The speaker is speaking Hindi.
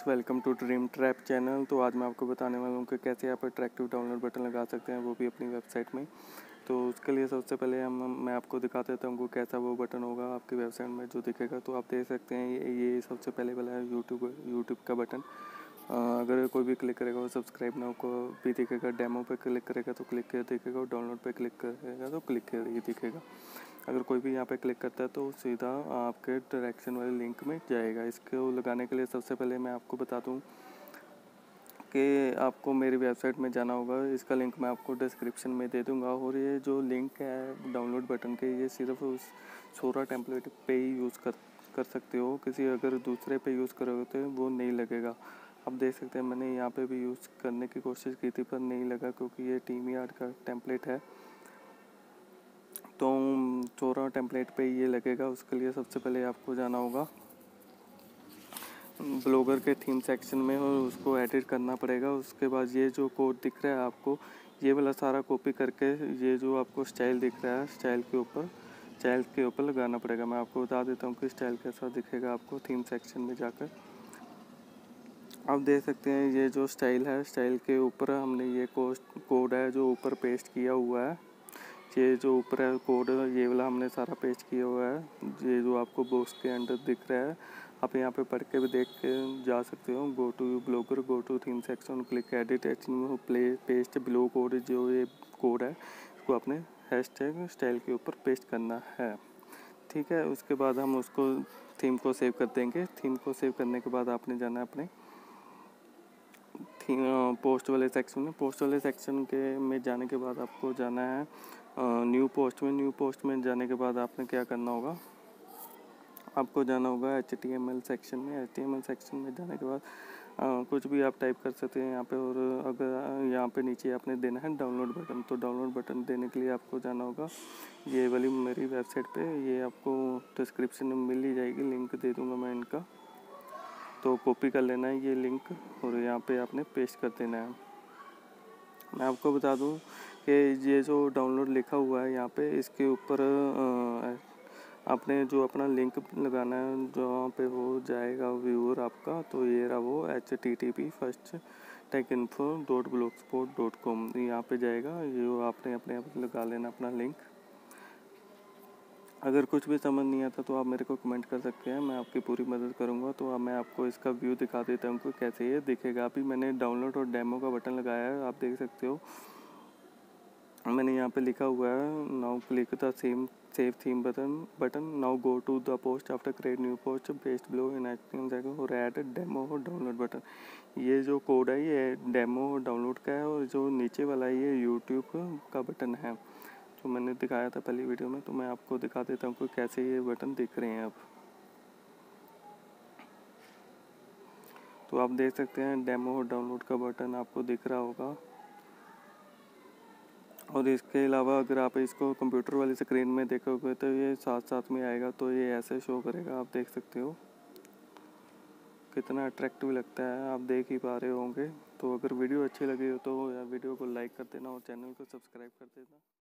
Friends, welcome to dream trap channel. तो आज मैं आपको बताने वाला हूँ कि कैसे आप अट्रैक्टिव डाउनलोड बटन लगा सकते हैं, वो भी अपनी वेबसाइट में। तो उसके लिए सबसे पहले मैं आपको दिखा देता हूँ कि कैसा वो बटन होगा आपकी वेबसाइट में जो दिखेगा। तो आप देख सकते हैं ये सबसे पहले वाला है यूट्यूब का बटन। अगर कोई भी क्लिक करेगा और सब्सक्राइब नाउ को भी दिखेगा, डेमो पे क्लिक करेगा तो क्लिक किया दिखेगा, और डाउनलोड पे क्लिक करेगा तो क्लिक किया ही दिखेगा। अगर कोई भी यहाँ पे क्लिक करता है तो सीधा आपके डायरेक्शन वाले लिंक में जाएगा। इसको लगाने के लिए सबसे पहले मैं आपको बता दूँ कि आपको मेरी वेबसाइट में जाना होगा। इसका लिंक मैं आपको डिस्क्रिप्शन में दे दूँगा। और ये जो लिंक है डाउनलोड बटन के, ये सिर्फ उस सोरा टेम्पलेट पे ही यूज़ कर सकते हो। किसी अगर दूसरे पे यूज़ करोगे तो वो नहीं लगेगा। आप देख सकते हैं मैंने यहाँ पे भी यूज़ करने की कोशिश की थी पर नहीं लगा, क्योंकि ये टीम यार्ड का टेम्पलेट है तो 14 टेम्पलेट पे ये लगेगा। उसके लिए सबसे पहले आपको जाना होगा ब्लॉगर के थीम सेक्शन में और उसको एडिट करना पड़ेगा। उसके बाद ये जो कोड दिख रहा है आपको, ये वाला सारा कॉपी करके ये जो आपको स्टाइल दिख रहा है स्टाइल के ऊपर लगाना पड़ेगा। मैं आपको बता देता हूँ कि स्टाइल कैसा दिखेगा आपको थीम सेक्शन में जाकर। आप देख सकते हैं ये जो स्टाइल है, स्टाइल के ऊपर हमने ये कोड है जो ऊपर पेस्ट किया हुआ है। ये जो ऊपर है कोड, ये वाला हमने सारा पेस्ट किया हुआ है। ये जो आपको बॉक्स के अंदर दिख रहा है, आप यहाँ पे पढ़ के भी देख के जा सकते हो। Go to blogger, go to theme section, click edit action, play paste below code. जो ये कोड है इसको आपने हैशटैग स्टाइल के ऊपर पेस्ट करना है, ठीक है। उसके बाद हम उसको थीम को सेव कर देंगे। थीम को सेव करने के बाद आपने जाना है अपने पोस्ट वाले सेक्शन में। पोस्ट वाले सेक्शन के में जाने के बाद आपको जाना है न्यू पोस्ट में। न्यू पोस्ट में जाने के बाद आपने क्या करना होगा, आपको जाना होगा HTML सेक्शन में। HTML सेक्शन में जाने के बाद कुछ भी आप टाइप कर सकते हैं यहाँ पे। और अगर यहाँ पे नीचे आपने देना है डाउनलोड बटन, तो डाउनलोड बटन देने के लिए आपको जाना होगा ये वाली मेरी वेबसाइट पर। ये आपको डिस्क्रिप्शन में मिल ही जाएगी, लिंक दे दूँगा मैं इनका। तो कॉपी कर लेना है ये लिंक और यहाँ पे आपने पेस्ट कर देना है। मैं आपको बता दूँ कि ये जो डाउनलोड लिखा हुआ है यहाँ पे, इसके ऊपर आपने जो अपना लिंक लगाना है जहाँ पे हो जाएगा व्यूअर आपका। तो ये रहा वो http://first-tech-info.blogspot.com, यहाँ पे जाएगा। ये आपने अपने लगा लेना अपना लिंक। अगर कुछ भी समझ नहीं आता तो आप मेरे को कमेंट कर सकते हैं, मैं आपकी पूरी मदद करूंगा। तो अब मैं आपको इसका व्यू दिखा देता हूं कि कैसे ये दिखेगा। अभी मैंने डाउनलोड और डेमो का बटन लगाया है, आप देख सकते हो। मैंने यहाँ पे लिखा हुआ है now click the save theme button, now go to the post after create new post, paste below in action और ऐड डेमो और डाउनलोड बटन। ये जो कोड है ये डेमो और डाउनलोड का है, और जो नीचे वाला है ये यूट्यूब का बटन है तो मैंने दिखाया था पहली वीडियो में। तो मैं आपको दिखा देता हूँ कि कैसे ये बटन दिख रहे हैं अब। तो आप देख सकते हैं डेमो और डाउनलोड का बटन आपको दिख रहा होगा। और इसके अलावा अगर आप इसको कंप्यूटर वाली स्क्रीन में देखोगे तो ये साथ में आएगा, तो ये ऐसे शो करेगा। आप देख सकते हो कितना अट्रैक्टिव लगता है, आप देख ही पा रहे होंगे। तो अगर वीडियो अच्छी लगी हो तो वीडियो को लाइक कर देना और चैनल को सब्सक्राइब कर देना।